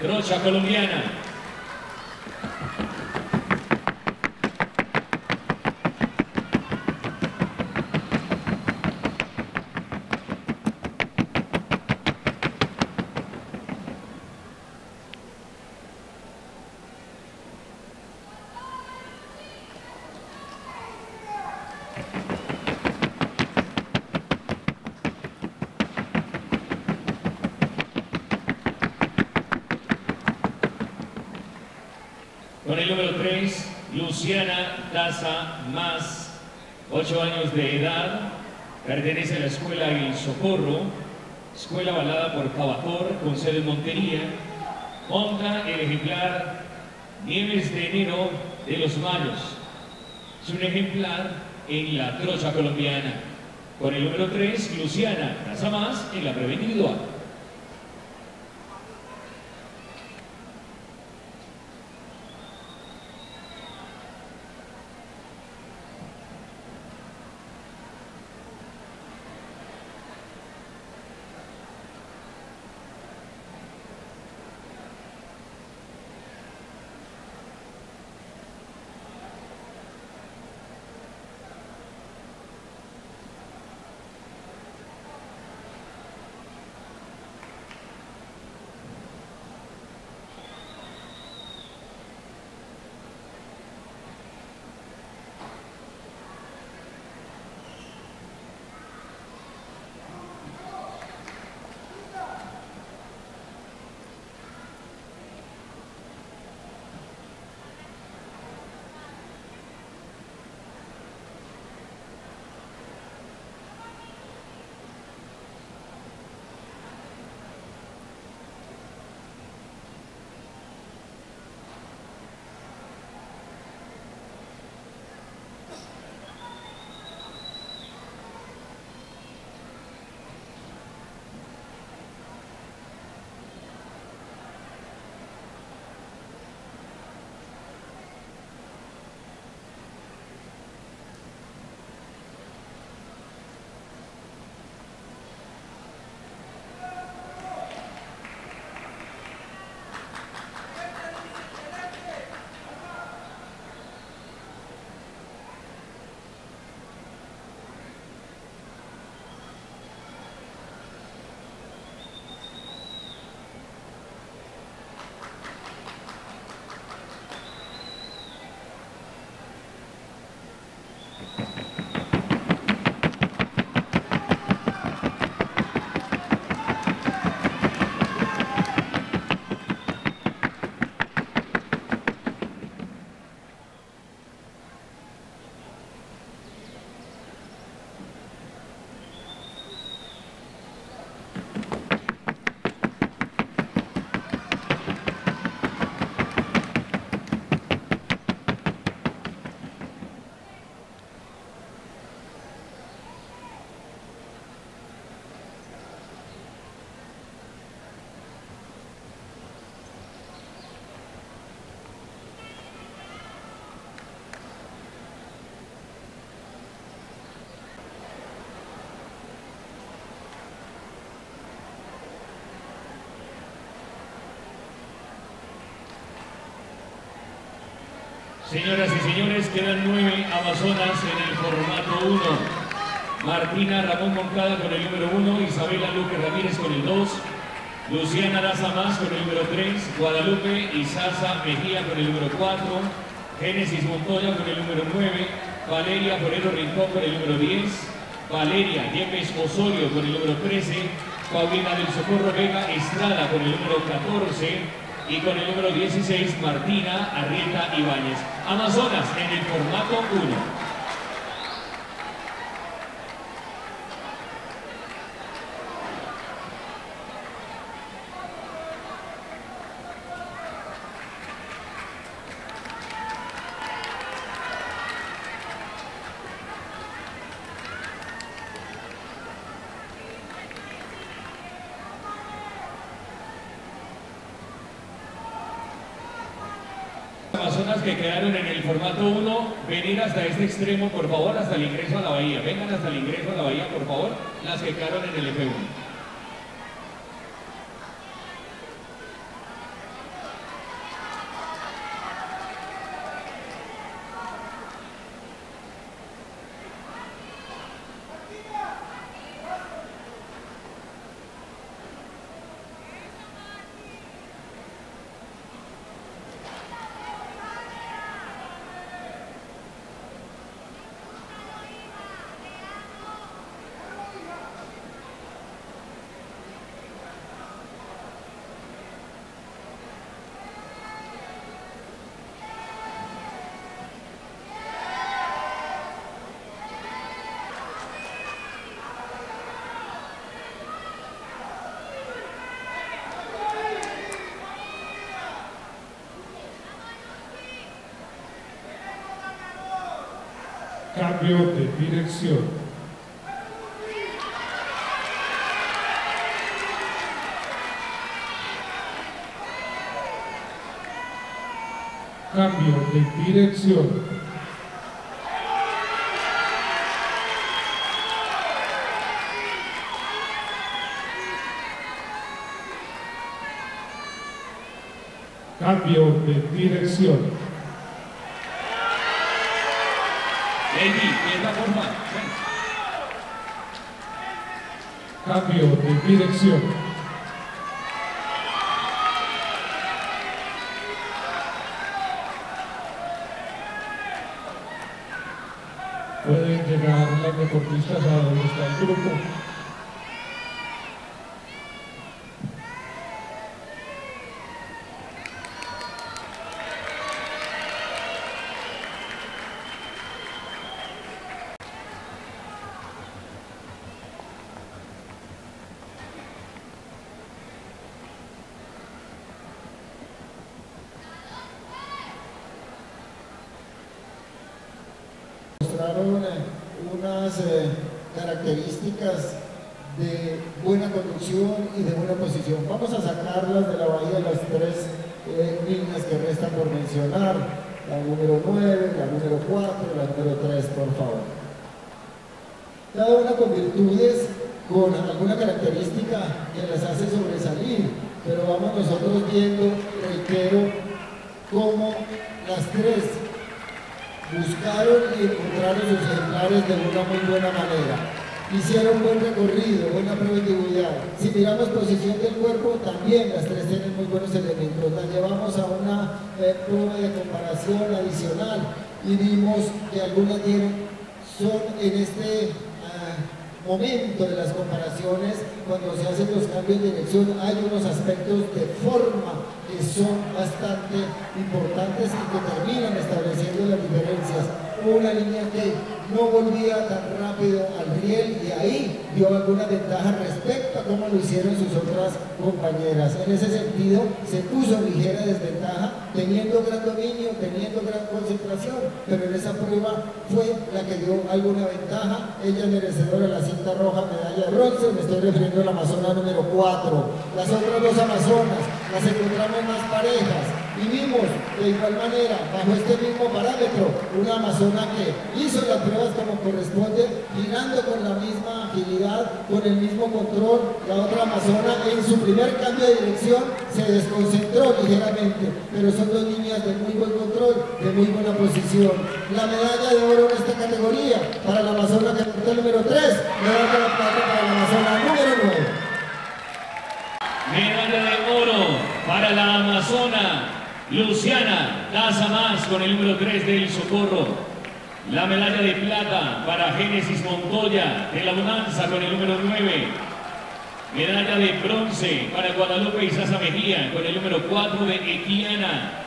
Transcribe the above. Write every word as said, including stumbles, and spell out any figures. Trocha Colombiana. Con el número tres, Luciana Daza Mass, ocho años de edad, pertenece a la Escuela El Socorro, escuela avalada por Cavacor, con sede en Montería, monta el ejemplar Nieves de Enero de los Mayos. Es un ejemplar en la trocha colombiana. Con el número tres, Luciana Daza Mass en la prueba individual. Señoras y señores, quedan nueve amazonas en el formato uno. Martina Ramón Moncada con el número uno, Isabela Luque Ramírez con el dos, Luciana Daza Mass con el número tres, Guadalupe Isaza Mejía con el número cuatro, Génesis Montoya con el número nueve, Valeria Forero Rincón con el número diez, Valeria Diepes Osorio con el número trece, Paulina del Socorro Vega Estrada con el número catorce, y con el número dieciséis, Martina Arrieta Ibáñez. Amazonas en el formato uno. Amazonas que quedaron en el formato uno, venir hasta este extremo, por favor, hasta el ingreso a la bahía. Vengan hasta el ingreso a la bahía, por favor, las que quedaron en el F uno. Cambio de dirección. Cambio de dirección. Cambio de dirección. Lady, ¿qué es la forma? Cambio de dirección. Pueden llegar las deportistas a donde está el grupo. Unas eh, características de buena conducción y de buena posición. Vamos a sacarlas de la bahía las tres eh, niñas que restan por mencionar, la número nueve, la número cuatro, la número tres, por favor. Cada una con virtudes, con alguna característica que las hace sobresalir, pero vamos nosotros viendo, reitero, cómo las tres buscaron y encontraron sus ejemplares de una muy buena manera. Hicieron buen recorrido, buena productividad. Si miramos posición del cuerpo, también las tres tienen muy buenos elementos. Las llevamos a una eh, prueba de comparación adicional y vimos que algunas dieron, son en este uh, momento de las comparaciones, cuando se hacen los cambios de dirección, hay unos aspectos de forma que son bastante importantes y que terminan estableciendo las diferencias. Una niña que no volvía tan rápido al riel y ahí dio alguna ventaja respecto a cómo lo hicieron sus otras compañeras. En ese sentido, se puso ligera desventaja, teniendo gran dominio, teniendo gran concentración, pero en esa prueba fue la que dio alguna ventaja. Ella es merecedora de la cinta roja, medalla de bronce. Me estoy refiriendo a la amazona número cuatro. Las otras dos amazonas las encontramos más parejas y vimos de igual manera, bajo este mismo parámetro, una amazona que hizo las pruebas como corresponde, girando con la misma agilidad, con el mismo control. La otra amazona en su primer cambio de dirección se desconcentró ligeramente, pero son dos niñas de muy buen control, de muy buena posición. La medalla de oro en esta categoría para la amazona que está número tres, medalla de plata para la amazona número nueve. Medalla de oro para la amazona Luciana Daza Mass con el número tres del Socorro. La medalla de plata para Génesis Montoya de la Bonanza con el número nueve. Medalla de bronce para Guadalupe Isaza Mejía con el número cuatro de Equiana.